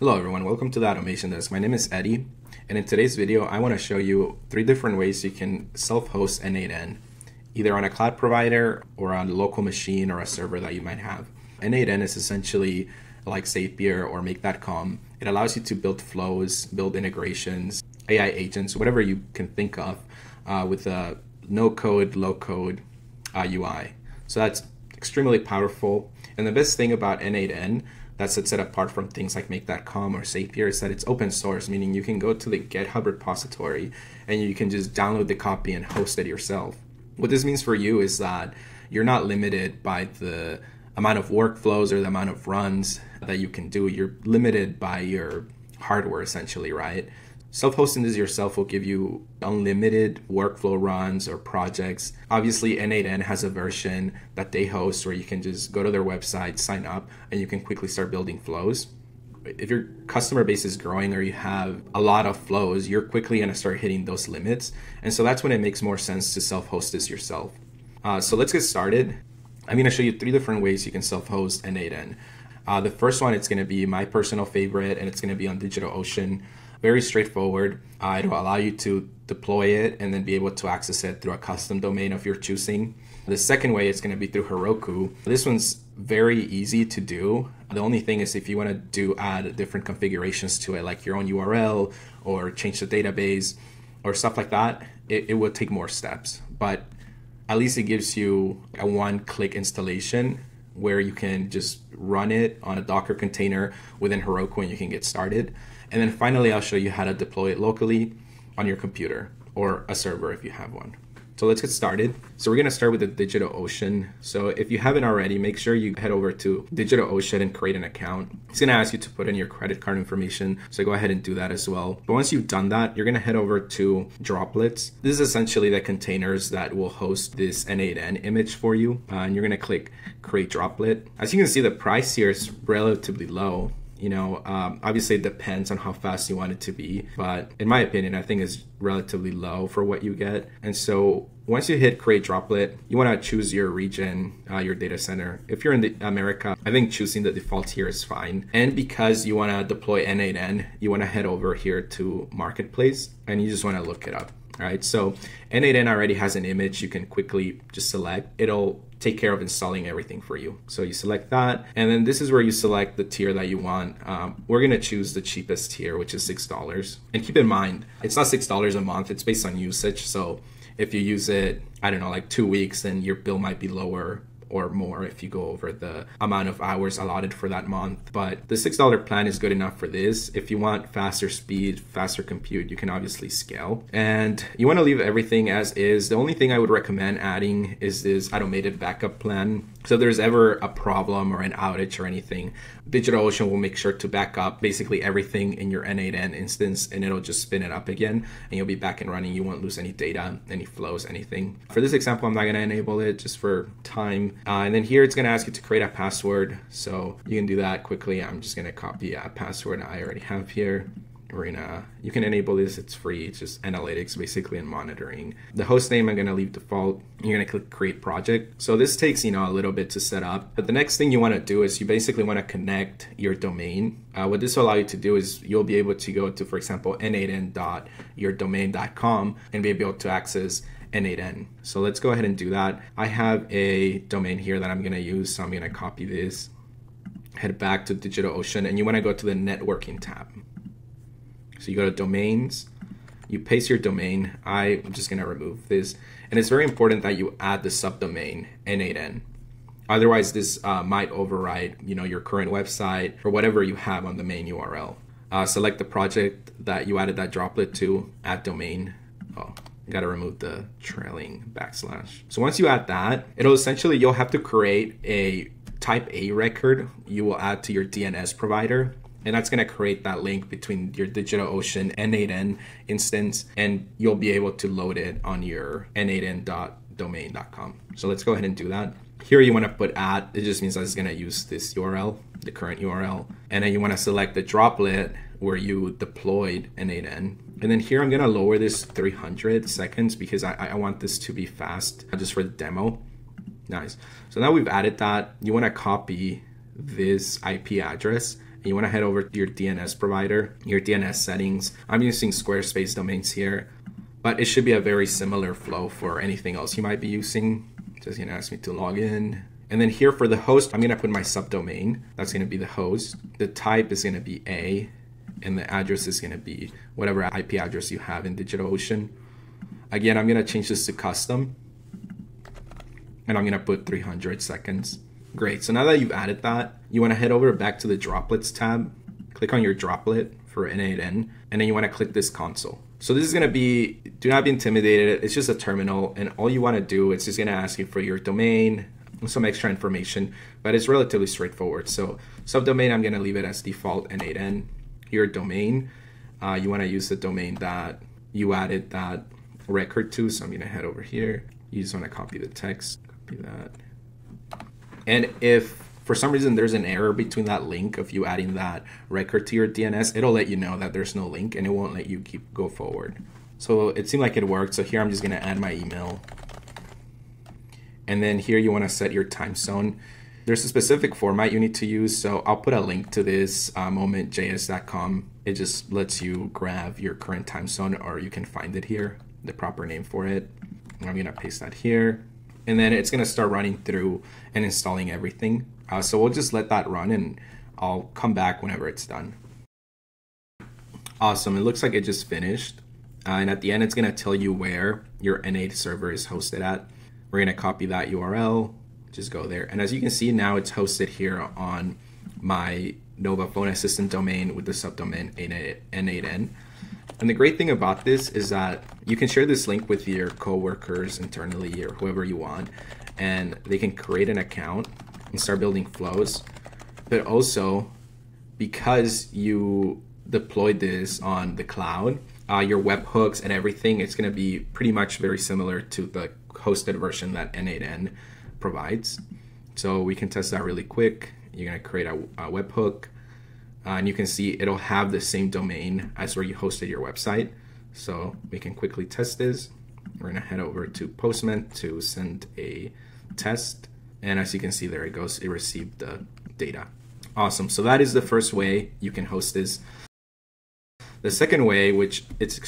Hello everyone, welcome to the Automation Desk. My name is Eddie, and in today's video I want to show you three different ways you can self-host N8N, either on a cloud provider or on a local machine or a server that you might have. N8N is essentially like Zapier or Make.com. It allows you to build flows, build integrations, AI agents, whatever you can think of with a no-code, low-code UI. So that's extremely powerful. And the best thing about N8N that sets it apart from things like Make.com or Zapier is that it's open source, meaning you can go to the GitHub repository and you can just download the copy and host it yourself. What this means for you is that you're not limited by the amount of workflows or the amount of runs that you can do. You're limited by your hardware essentially, right? Self-hosting this yourself will give you unlimited workflow runs or projects. Obviously, N8N has a version that they host where you can just go to their website, sign up, and you can quickly start building flows. If your customer base is growing or you have a lot of flows, you're quickly going to start hitting those limits. And so that's when it makes more sense to self-host this yourself. So let's get started. I'm going to show you three different ways you can self-host N8N. The first one, it's going to be my personal favorite, and it's going to be on DigitalOcean. Very straightforward. It'll allow you to deploy it and then be able to access it through a custom domain of your choosing. The second way is going to be through Heroku. This one's very easy to do. The only thing is if you want to add different configurations to it, like your own URL or change the database or stuff like that, it will take more steps. But at least it gives you a one-click installation where you can just run it on a Docker container within Heroku and you can get started. And then finally, I'll show you how to deploy it locally on your computer or a server if you have one. So let's get started. So we're gonna start with the DigitalOcean. So if you haven't already, make sure you head over to DigitalOcean and create an account. It's gonna ask you to put in your credit card information. So go ahead and do that as well. But once you've done that, you're gonna head over to Droplets. This is essentially the containers that will host this N8N image for you. And you're gonna click Create Droplet. As you can see, the price here is relatively low. You know, obviously it depends on how fast you want it to be, but in my opinion, I think it's relatively low for what you get. And so once you hit create droplet, you want to choose your region, your data center. If you're in America, I think choosing the default here is fine. And because you want to deploy N8N, you want to head over here to Marketplace and you just want to look it up. All right, so N8N already has an image you can quickly just select. It'll take care of installing everything for you. So you select that, and then this is where you select the tier that you want. We're gonna choose the cheapest tier, which is $6. And keep in mind, it's not $6 a month, it's based on usage. So if you use it, I don't know, like 2 weeks, then your bill might be lower or more if you go over the amount of hours allotted for that month. But the $6 plan is good enough for this. If you want faster speed, faster compute, you can obviously scale. And you wanna leave everything as is. The only thing I would recommend adding is this automated backup plan. So if there's ever a problem or an outage or anything, DigitalOcean will make sure to back up basically everything in your N8N instance, and it'll just spin it up again and you'll be back and running. You won't lose any data, any flows, anything. For this example, I'm not gonna enable it just for time. And then here it's gonna ask you to create a password. So you can do that quickly. I'm just gonna copy a password I already have here. You can enable this, it's free. It's just analytics basically and monitoring. The host name I'm gonna leave default. You're gonna click create project. So this takes, you know, a little bit to set up, but the next thing you wanna do is you basically wanna connect your domain. What this will allow you to do is you'll be able to go to, for example, n8n.yourdomain.com and be able to access N8N. So let's go ahead and do that. I have a domain here that I'm gonna use, so I'm gonna copy this, head back to DigitalOcean, and you wanna go to the networking tab. So you go to domains, you paste your domain. I'm just gonna remove this. And it's very important that you add the subdomain N8N. Otherwise this might override, you know, your current website or whatever you have on the main URL. Select the project that you added that droplet to, add domain. Oh, got to remove the trailing backslash. So once you add that, it'll essentially, you'll have to create a type A record you will add to your DNS provider. And that's going to create that link between your DigitalOcean N8N instance, and you'll be able to load it on your n8n.domain.com. So let's go ahead and do that. Here you want to put at, it just means that it's going to use this URL, the current URL. And then you want to select the droplet where you deployed N8N. And then here I'm gonna lower this 300 seconds because I want this to be fast just for the demo. Nice. So now we've added that, you wanna copy this IP address and you want to head over to your DNS provider, your DNS settings. I'm using Squarespace domains here, but it should be a very similar flow for anything else you might be using. Just going to ask me to log in. And then here for the host, I'm going to put my subdomain. That's going to be the host. The type is going to be A, and the address is going to be whatever IP address you have in DigitalOcean. Again, I'm going to change this to custom, and I'm going to put 300 seconds. Great. So now that you've added that, you want to head over back to the droplets tab, click on your droplet for N8N, and then you want to click this console. So this is going to be, do not be intimidated. It's just a terminal, and all you want to do is just going to ask you for your domain, some extra information, but it's relatively straightforward. So subdomain, I'm going to leave it as default N8N. Your domain, you want to use the domain that you added that record to. So I'm going to head over here. You just want to copy the text, copy that. And if for some reason there's an error between that link of you adding that record to your DNS, it'll let you know that there's no link and it won't let you keep go forward. So it seemed like it worked. So here I'm just going to add my email. And then here you want to set your time zone. There's a specific format you need to use. So I'll put a link to this momentjs.com. It just lets you grab your current time zone, or you can find it here, the proper name for it. I'm going to paste that here. And then it's going to start running through and installing everything. So we'll just let that run, and I'll come back whenever it's done. Awesome. It looks like it just finished. And at the end, it's going to tell you where your N8 server is hosted at. We're going to copy that URL, just go there. And as you can see now, it's hosted here on my Nova Phone Assistant domain with the subdomain N8N. And the great thing about this is that you can share this link with your coworkers internally or whoever you want, and they can create an account and start building flows. But also, because you deployed this on the cloud, your webhooks and everything, it's going to be pretty much very similar to the hosted version that N8N provides. So we can test that really quick. You're going to create a webhook, and you can see it'll have the same domain as where you hosted your website. So we can quickly test this. We're going to head over to Postman to send a test. And as you can see, there it goes. It received the data. Awesome. So that is the first way you can host this. The second way, which it's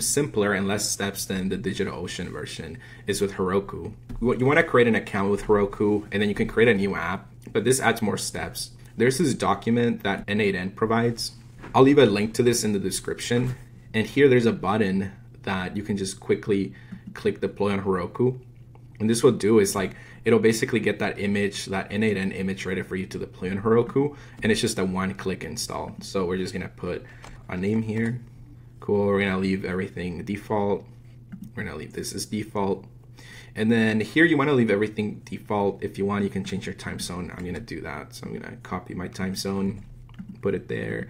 simpler and less steps than the DigitalOcean version, is with Heroku. You want to create an account with Heroku, and then you can create a new app, but this adds more steps. There's this document that N8N provides. I'll leave a link to this in the description. And here there's a button that you can just quickly click deploy on Heroku. And this will do is like, it'll basically get that image, that N8N image ready for you to deploy on Heroku. And it's just a one-click install. So we're just going to put a name here. Cool. We're going to leave everything default. We're going to leave this as default. And then here you want to leave everything default. If you want, you can change your time zone. I'm going to do that. So I'm going to copy my time zone, put it there.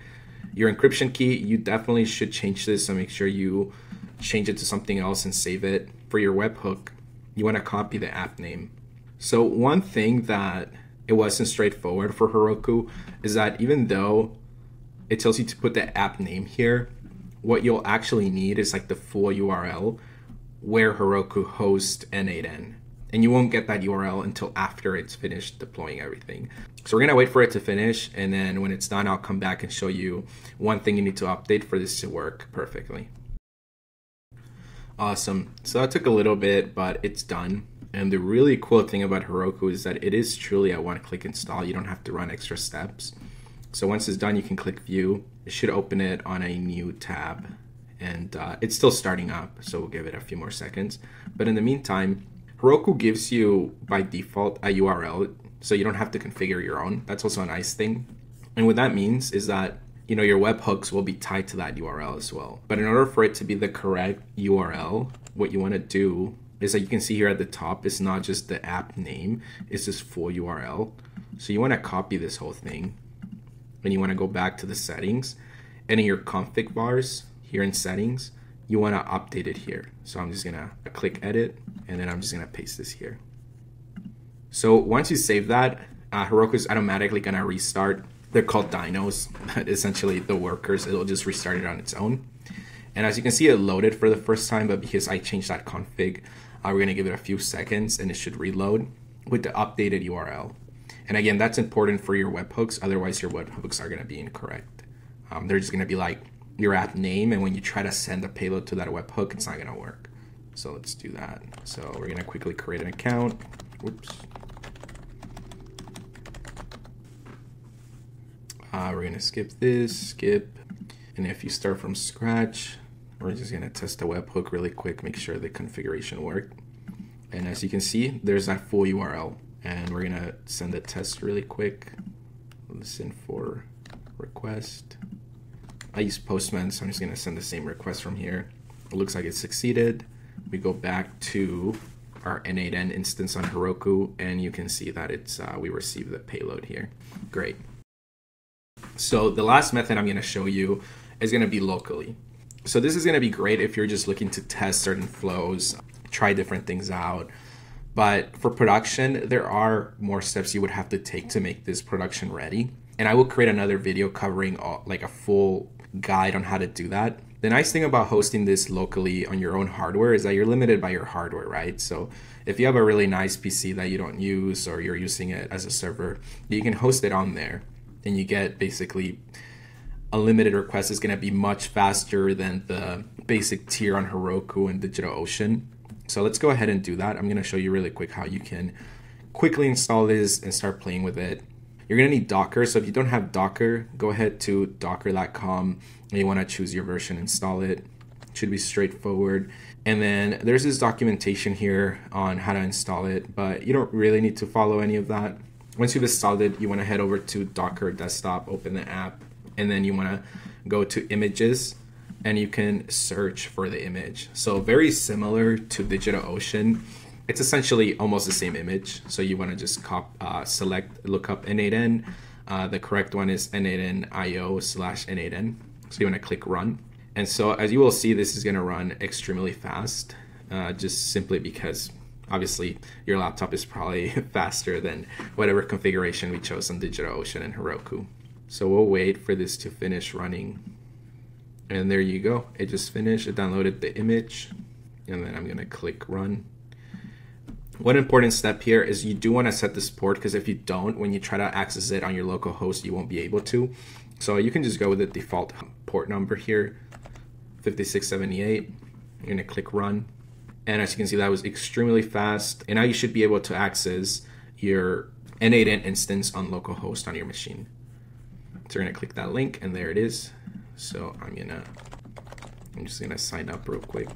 Your encryption key, you definitely should change this. So make sure you change it to something else and save it. For your webhook, you want to copy the app name. So one thing that it wasn't straightforward for Heroku is that even though it tells you to put the app name here, what you'll actually need is like the full URL where Heroku hosts N8N. And you won't get that URL until after it's finished deploying everything. So we're going to wait for it to finish. And then when it's done, I'll come back and show you one thing you need to update for this to work perfectly. Awesome. So that took a little bit, but it's done. And the really cool thing about Heroku is that it is truly a one-click install. You don't have to run extra steps. So once it's done, you can click view. It should open it on a new tab, and it's still starting up. So we'll give it a few more seconds. But in the meantime, Heroku gives you by default a URL, so you don't have to configure your own. That's also a nice thing. And what that means is that, you know, your webhooks will be tied to that URL as well. But in order for it to be the correct URL, what you want to do is that you can see here at the top, it's not just the app name, it's this full URL. So you want to copy this whole thing. And you want to go back to the settings, and in your config bars here in settings, you want to update it here. So I'm just going to click edit, and then I'm just going to paste this here. So once you save that, Heroku is automatically going to restart. They're called dynos, but essentially the workers, it'll just restart it on its own. And as you can see, it loaded for the first time, but because I changed that config, we're going to give it a few seconds and it should reload with the updated URL. And again, that's important for your webhooks. Otherwise, your webhooks are going to be incorrect. They're just going to be like your app name, and when you try to send a payload to that webhook, it's not going to work. So let's do that. So we're going to quickly create an account. Whoops. We're going to skip this, skip. And if you start from scratch, we're just going to test the webhook really quick, make sure the configuration worked. And as you can see, there's that full URL. And we're going to send a test really quick. Listen for request. I use Postman, so I'm just going to send the same request from here. It looks like it succeeded. We go back to our N8N instance on Heroku, and you can see that it's we received the payload here. Great. So the last method I'm going to show you is going to be locally. So this is going to be great if you're just looking to test certain flows, try different things out. But for production, there are more steps you would have to take to make this production ready. And I will create another video covering all, like a full guide on how to do that. The nice thing about hosting this locally on your own hardware is that you're limited by your hardware, right? So if you have a really nice PC that you don't use, or you're using it as a server, you can host it on there. And you get basically unlimited requests. It's going to be much faster than the basic tier on Heroku and DigitalOcean. So let's go ahead and do that. I'm going to show you really quick how you can quickly install this and start playing with it. You're going to need Docker. So if you don't have Docker, go ahead to docker.com and you want to choose your version, install it. It should be straightforward. And then there's this documentation here on how to install it, but you don't really need to follow any of that. Once you've installed it, you want to head over to Docker Desktop, open the app, and then you want to go to Images, and you can search for the image. So very similar to DigitalOcean, it's essentially almost the same image. So you want to just look up N8N. The correct one is N8N.io/N8N. So you want to click Run. And so as you will see, this is going to run extremely fast, just simply because obviously, your laptop is probably faster than whatever configuration we chose on DigitalOcean and Heroku. So we'll wait for this to finish running. And there you go. It just finished. It downloaded the image. And then I'm going to click Run. One important step here is you do want to set this port, because if you don't, when you try to access it on your local host, you won't be able to. So you can just go with the default port number here, 5678. You're going to click Run. And as you can see, that was extremely fast. And now you should be able to access your N8N instance on localhost on your machine. So you're gonna click that link, and there it is. So I'm just gonna sign up real quick.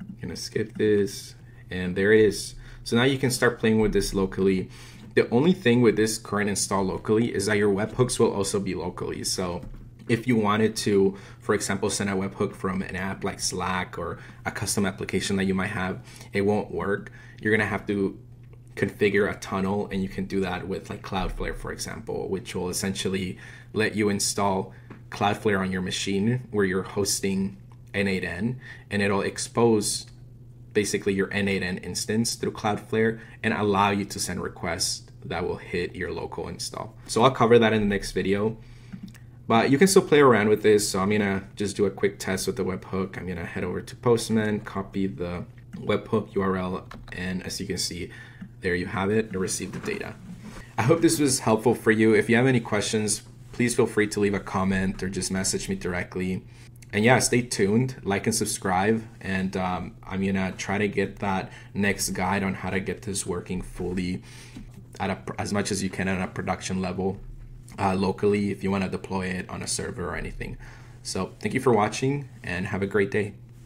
I'm gonna skip this, and there it is. So now you can start playing with this locally. The only thing with this current install locally is that your webhooks will also be locally. So if you wanted to, for example, send a webhook from an app like Slack or a custom application that you might have, it won't work. You're going to have to configure a tunnel, and you can do that with like Cloudflare, for example, which will essentially let you install Cloudflare on your machine where you're hosting N8N, and it'll expose basically your N8N instance through Cloudflare and allow you to send requests that will hit your local install. So I'll cover that in the next video. But you can still play around with this. So I'm going to just do a quick test with the webhook. I'm going to head over to Postman, copy the webhook URL. And as you can see, there you have it. You received the data. I hope this was helpful for you. If you have any questions, please feel free to leave a comment or just message me directly. And yeah, stay tuned, like and subscribe. And I'm going to try to get that next guide on how to get this working fully at as much as you can at a production level. Locally if you want to deploy it on a server or anything. So thank you for watching, and have a great day.